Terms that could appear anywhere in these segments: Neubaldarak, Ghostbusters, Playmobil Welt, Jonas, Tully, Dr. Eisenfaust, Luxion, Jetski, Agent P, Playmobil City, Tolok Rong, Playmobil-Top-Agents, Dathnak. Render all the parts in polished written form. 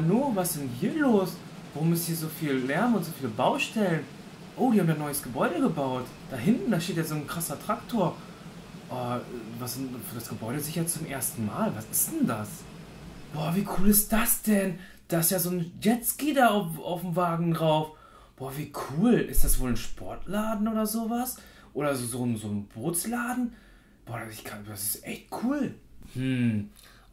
Nano, was ist denn hier los? Warum ist hier so viel Lärm und so viele Baustellen? Oh, die haben ein neues Gebäude gebaut. Da hinten, da steht ja so ein krasser Traktor. Was denn für das Gebäude sicher zum ersten Mal? Was ist denn das? Boah, wie cool ist das denn? Da ist ja so ein Jetski da auf dem Wagen drauf. Boah, wie cool. Ist das wohl ein Sportladen oder sowas? Oder so ein Bootsladen? Boah, das ist echt cool.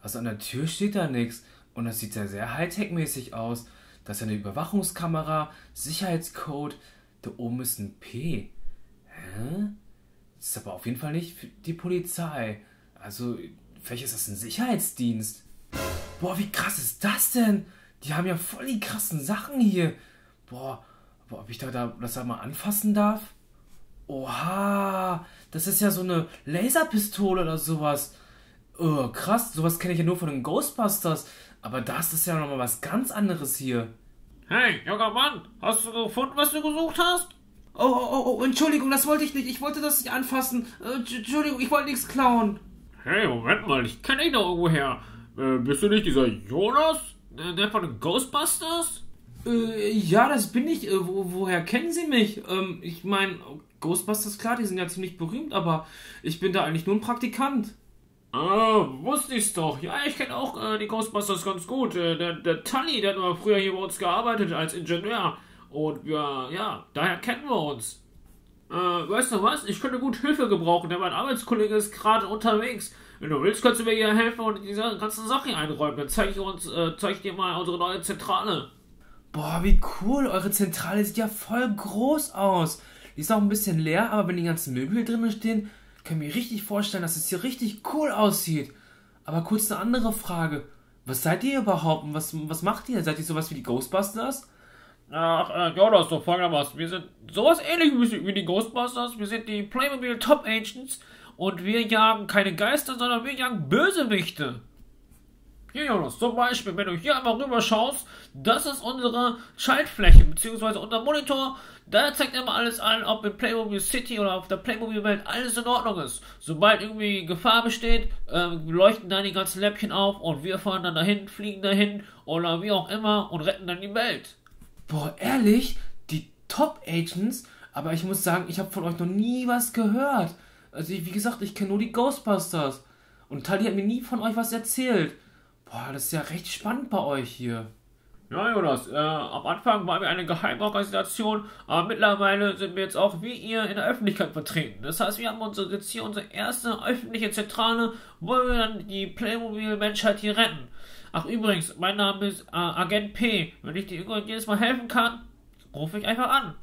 Also an der Tür steht da nichts. Und das sieht ja sehr Hightech-mäßig aus. Da ist ja eine Überwachungskamera, Sicherheitscode. Da oben ist ein P. Hä? Das ist aber auf jeden Fall nicht die Polizei. Also, vielleicht ist das ein Sicherheitsdienst. Boah, wie krass ist das denn? Die haben ja voll die krassen Sachen hier. Boah, aber ob ich das da mal anfassen darf? Oha, das ist ja so eine Laserpistole oder sowas. Oh, krass, sowas kenne ich ja nur von den Ghostbusters. Aber das ist ja nochmal was ganz anderes hier. Hey, junger Mann, hast du gefunden, was du gesucht hast? Oh, Entschuldigung, das wollte ich nicht. Ich wollte das nicht anfassen. Entschuldigung, ich wollte nichts klauen. Hey, Moment mal, ich kenne dich doch irgendwoher. Bist du nicht dieser Jonas? Der von den Ghostbusters? Ja, das bin ich. Woher kennen Sie mich? Ich meine, Ghostbusters, klar, die sind ja ziemlich berühmt, aber ich bin da eigentlich nur ein Praktikant. Ah, wusste ich's doch. Ja, ich kenne auch die Ghostbusters ganz gut. Der Tully, der hat mal früher hier bei uns gearbeitet als Ingenieur. Und ja, daher kennen wir uns. Weißt du was? Ich könnte gut Hilfe gebrauchen, denn mein Arbeitskollege ist gerade unterwegs. Wenn du willst, kannst du mir hier helfen und diese ganzen Sachen einräumen. Dann zeig dir mal unsere neue Zentrale. Boah, wie cool. Eure Zentrale sieht ja voll groß aus. Die ist auch ein bisschen leer, aber wenn die ganzen Möbel drin stehen, kann ich mir richtig vorstellen, dass es hier richtig cool aussieht. Aber kurz eine andere Frage. Was seid ihr überhaupt und was macht ihr? Seid ihr sowas wie die Ghostbusters? Ach, Jonas, doch folgendermaßen. Wir sind sowas ähnlich wie die Ghostbusters. Wir sind die Playmobil-Top-Agents und wir jagen keine Geister, sondern wir jagen Bösewichte. Hier, Jonas, zum Beispiel, wenn du hier einmal rüber schaust, das ist unsere Schaltfläche, beziehungsweise unser Monitor. Da zeigt immer alles an, ob in Playmobil City oder auf der Playmobil Welt alles in Ordnung ist. Sobald irgendwie Gefahr besteht, leuchten dann die ganzen Lämpchen auf und wir fahren dann dahin, fliegen dahin oder wie auch immer und retten dann die Welt. Boah, ehrlich? Die Top-Agents? Aber ich muss sagen, ich habe von euch noch nie was gehört. Also, wie gesagt, ich kenne nur die Ghostbusters. Und Tali hat mir nie von euch was erzählt. Boah, das ist ja recht spannend bei euch hier. Ja, Jonas, am Anfang waren wir eine Geheimorganisation, aber mittlerweile sind wir jetzt auch wie ihr in der Öffentlichkeit vertreten. Das heißt, wir haben jetzt hier unsere erste öffentliche Zentrale, wo wir dann die Playmobil-Menschheit hier retten. Ach übrigens, mein Name ist Agent P. Wenn ich dir jedes Mal helfen kann, rufe ich einfach an.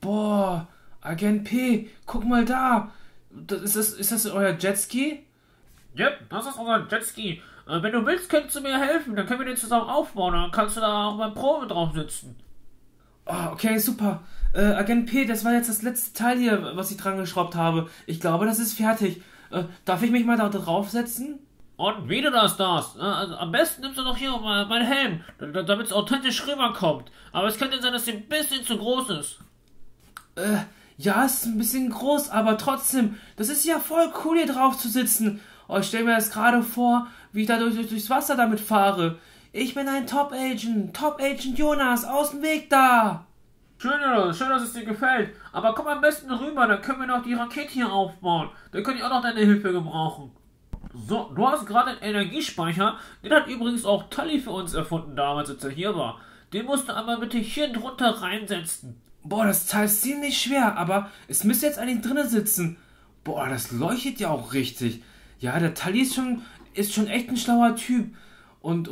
Boah, Agent P, guck mal da. Ist das euer Jetski? Yep, das ist unser Jetski. Wenn du willst, könntest du mir helfen. Dann können wir den zusammen aufbauen. Dann kannst du da auch beim Probe drauf sitzen. Oh, okay, super. Agent P, das war jetzt das letzte Teil hier, was ich dran geschraubt habe. Ich glaube, das ist fertig. Darf ich mich mal da draufsetzen? Und wieder das. Also am besten nimmst du doch hier meinen Helm, damit es authentisch rüberkommt. Aber es könnte sein, dass der ein bisschen zu groß ist. Ja, es ist ein bisschen groß, aber trotzdem, das ist ja voll cool, hier drauf zu sitzen. Oh, ich stelle mir das gerade vor, wie ich da durchs Wasser damit fahre. Ich bin ein Top-Agent Jonas, aus dem Weg da. Schön, dass es dir gefällt. Aber komm am besten rüber, dann können wir noch die Rakete hier aufbauen. Dann könnte ich auch noch deine Hilfe gebrauchen. So, du hast gerade einen Energiespeicher. Den hat übrigens auch Tully für uns erfunden damals, als er hier war. Den musst du einmal bitte hier drunter reinsetzen. Boah, das Teil ist ziemlich schwer, aber es müsste jetzt eigentlich drinnen sitzen. Boah, das leuchtet ja auch richtig. Ja, der Tully ist schon echt ein schlauer Typ. Und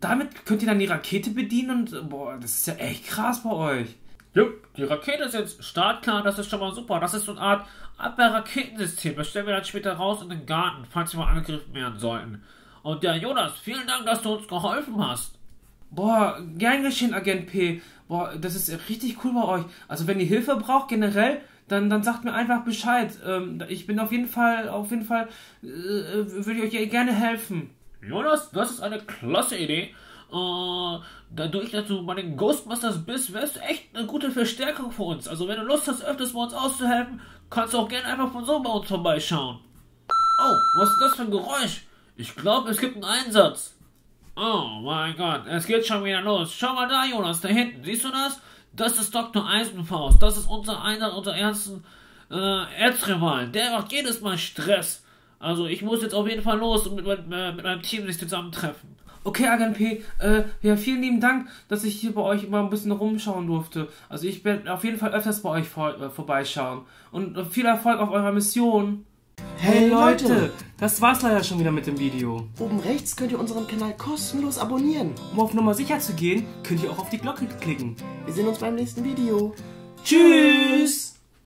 damit könnt ihr dann die Rakete bedienen und boah, das ist ja echt krass bei euch. Jupp, die Rakete ist jetzt startklar, das ist schon mal super. Das ist so eine Art Abwehrraketensystem. Das stellen wir dann später raus in den Garten, falls wir mal angegriffen werden sollten. Und ja, Jonas, vielen Dank, dass du uns geholfen hast. Boah, gern geschehen, Agent P. Boah, das ist richtig cool bei euch. Also wenn ihr Hilfe braucht, generell, dann sagt mir einfach Bescheid. Ich bin auf jeden Fall würde ich euch gerne helfen. Jonas, das ist eine klasse Idee. Dadurch, dass du bei den Ghostbusters bist, wärst du echt eine gute Verstärkung für uns. Also wenn du Lust hast, öfters bei uns auszuhelfen, kannst du auch gerne einfach von so bei uns vorbeischauen. Oh, was ist das für ein Geräusch? Ich glaube, es gibt einen Einsatz. Oh mein Gott, es geht schon wieder los. Schau mal da, Jonas, da hinten. Siehst du das? Das ist Dr. Eisenfaust. Das ist unser ersten Erzrivalen. Der macht jedes Mal Stress. Also ich muss jetzt auf jeden Fall los und mit meinem Team sich zusammentreffen. Okay, Agent P, ja, vielen lieben Dank, dass ich hier bei euch immer ein bisschen rumschauen durfte. Also ich werde auf jeden Fall öfters bei euch vorbeischauen. Und viel Erfolg auf eurer Mission. Hey Leute, das war's leider schon wieder mit dem Video. Oben rechts könnt ihr unseren Kanal kostenlos abonnieren. Um auf Nummer sicher zu gehen, könnt ihr auch auf die Glocke klicken. Wir sehen uns beim nächsten Video. Tschüss!